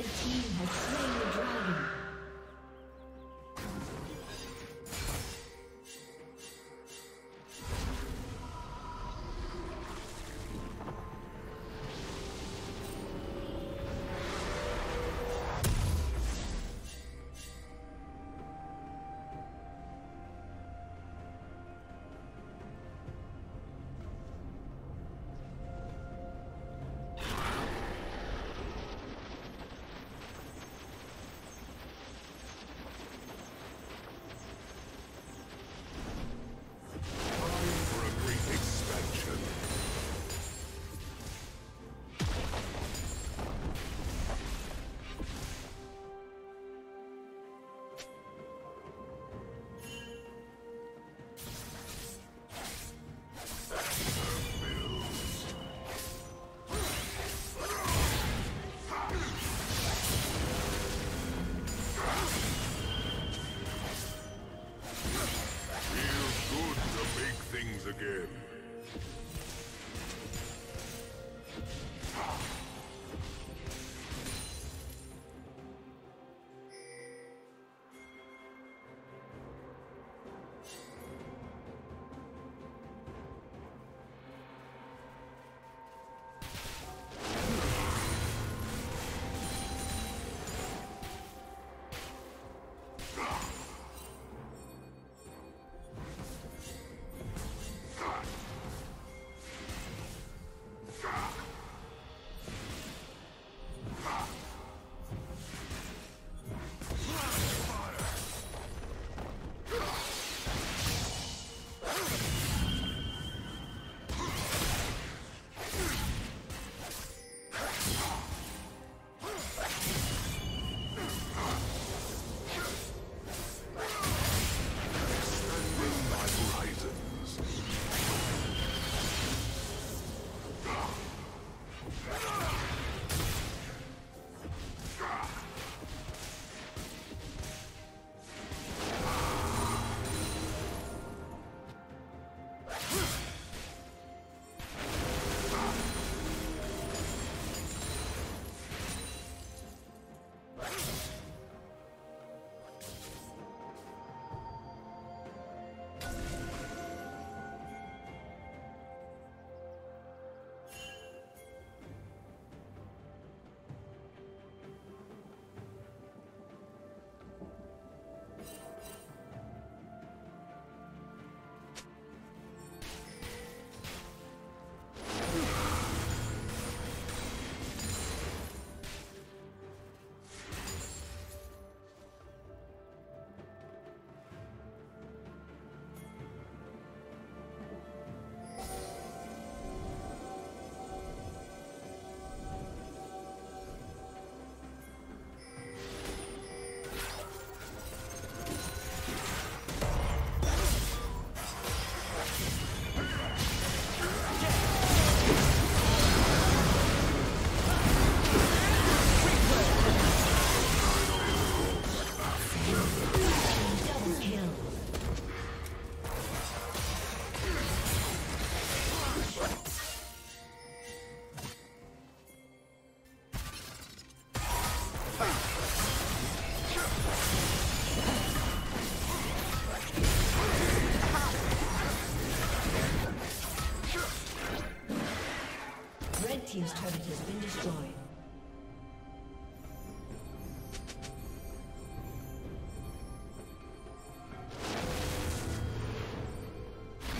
Red team has slain the dragon. Team's turret has been destroyed.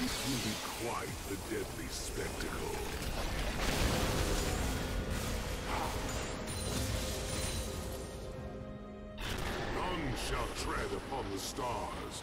This will be quite the deadly spectacle. None shall tread upon the stars.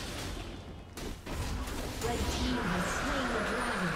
Red team has slain the dragon.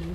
Blue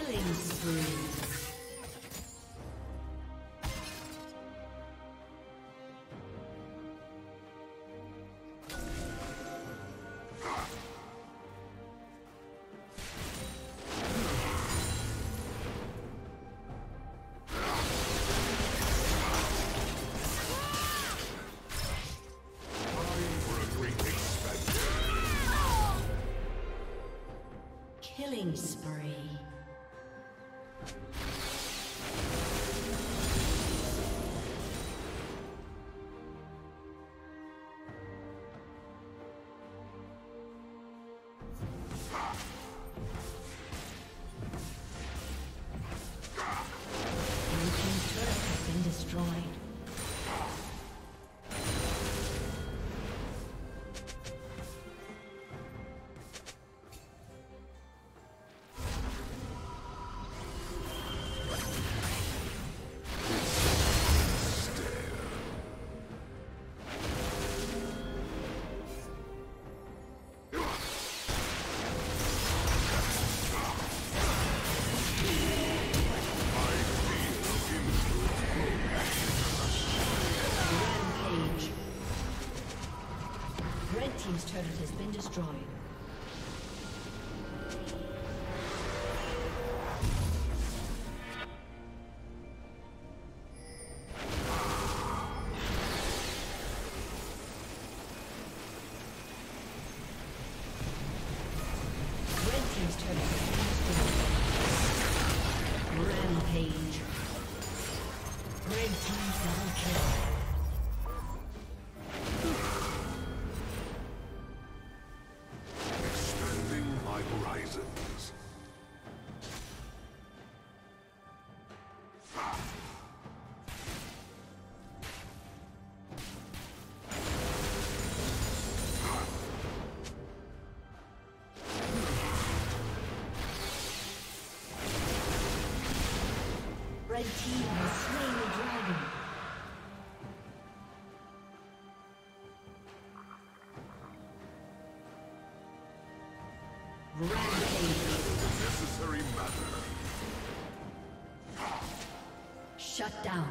Killing spree. Killing spree. Shut down.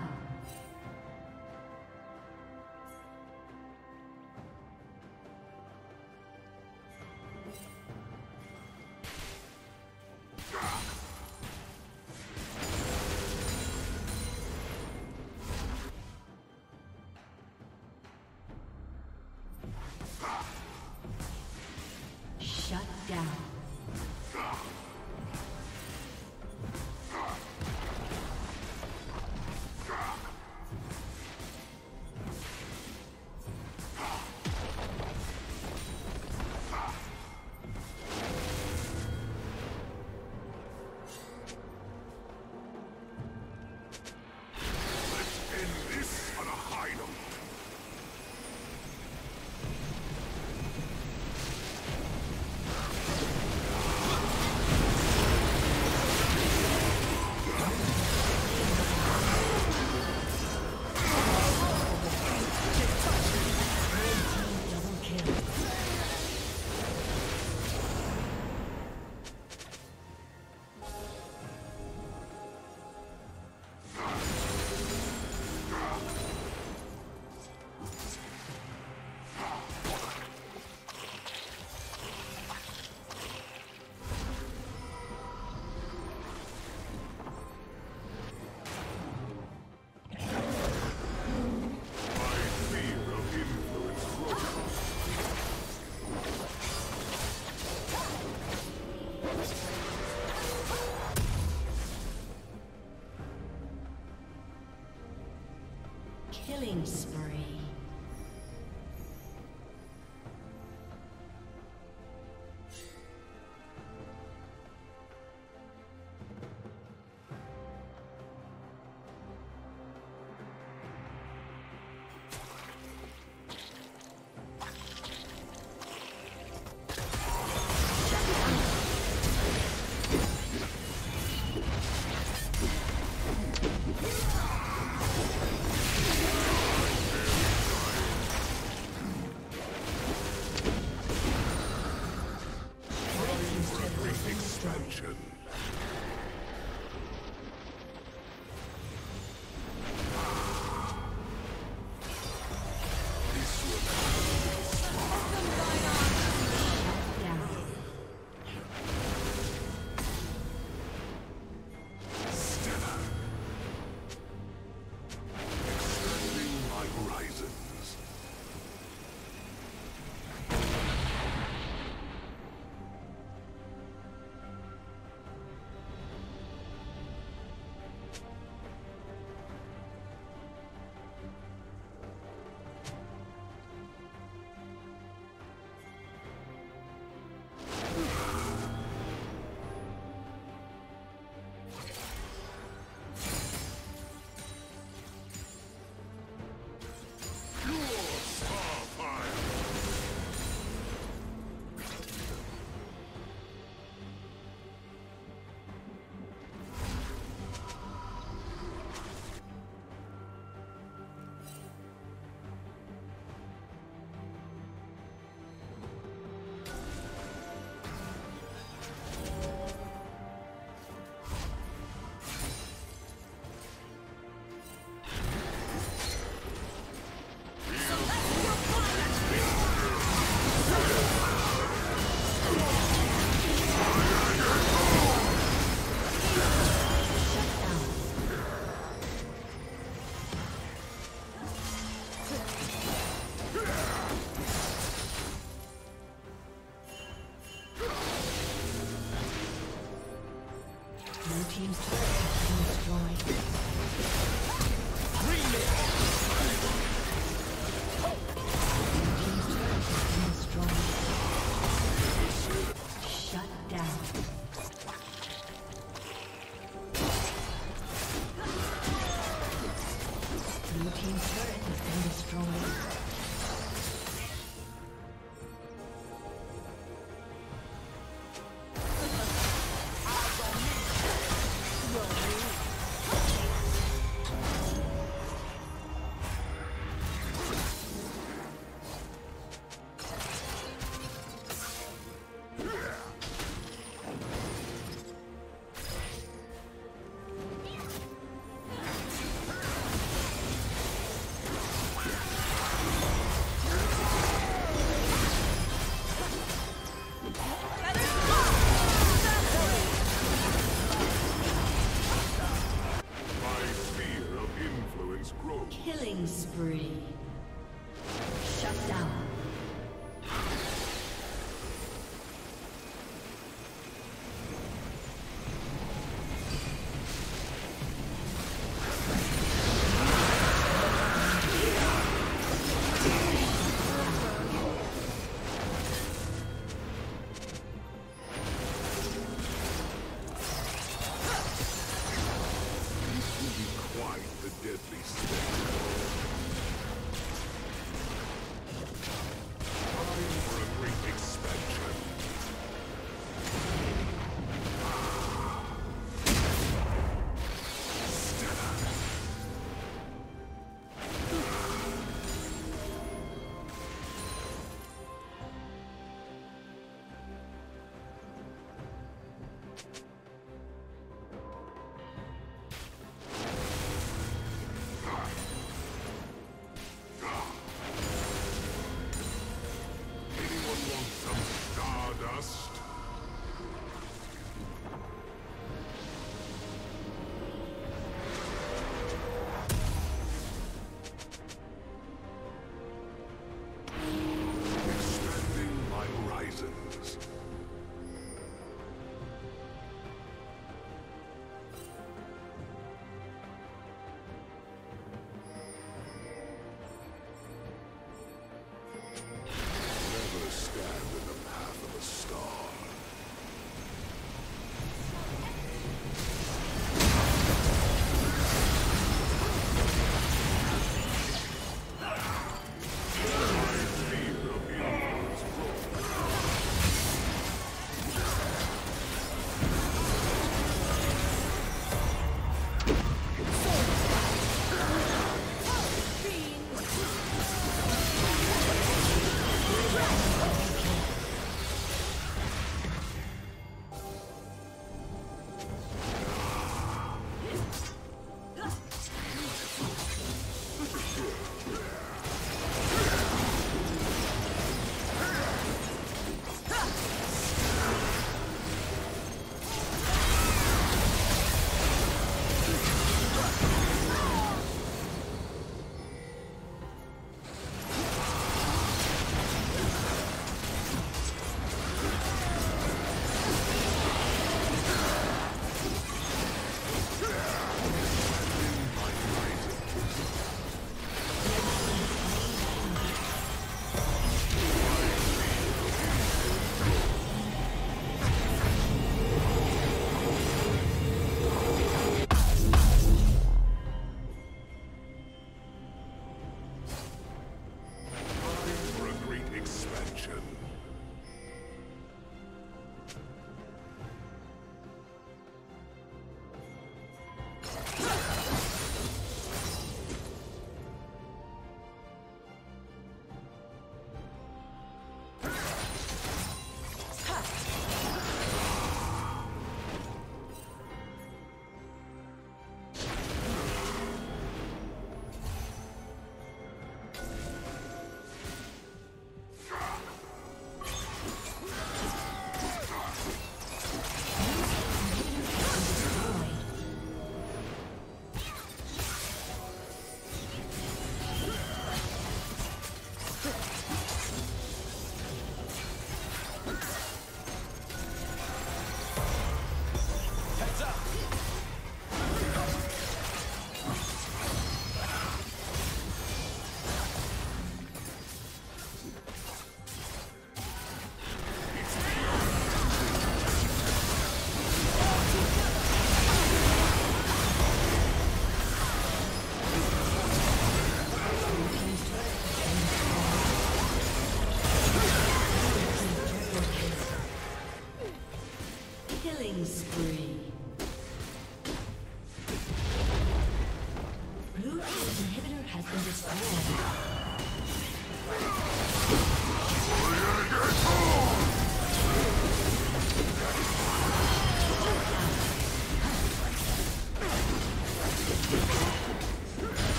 Killing spree. spree. Shut down.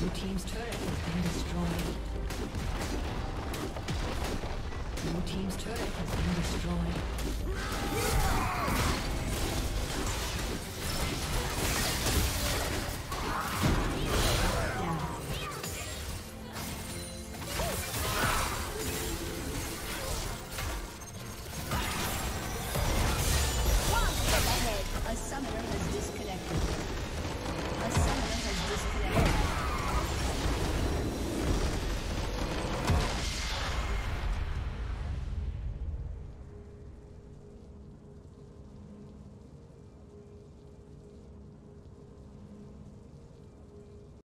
Blue team's turret has been destroyed. Blue team's turret has been destroyed.